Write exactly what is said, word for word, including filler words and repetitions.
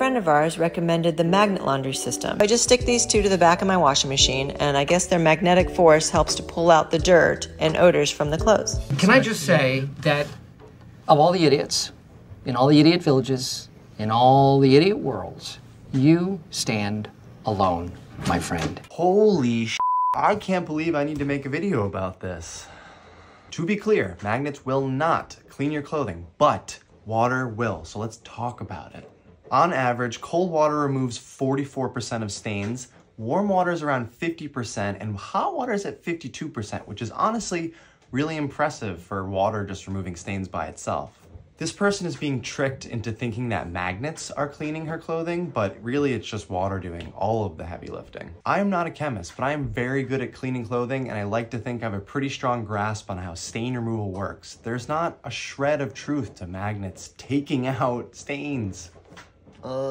friend of ours recommended the Magnet Laundry System. I just stick these two to the back of my washing machine, and I guess their magnetic force helps to pull out the dirt and odors from the clothes. Can I just say that of all the idiots, in all the idiot villages, in all the idiot worlds, you stand alone, my friend. Holy sh**, I can't believe I need to make a video about this. To be clear, magnets will not clean your clothing, but water will, so let's talk about it. On average, cold water removes forty-four percent of stains, warm water is around fifty percent, and hot water is at fifty-two percent, which is honestly really impressive for water just removing stains by itself. This person is being tricked into thinking that magnets are cleaning her clothing, but really it's just water doing all of the heavy lifting. I am not a chemist, but I am very good at cleaning clothing, and I like to think I have a pretty strong grasp on how stain removal works. There's not a shred of truth to magnets taking out stains. Uh.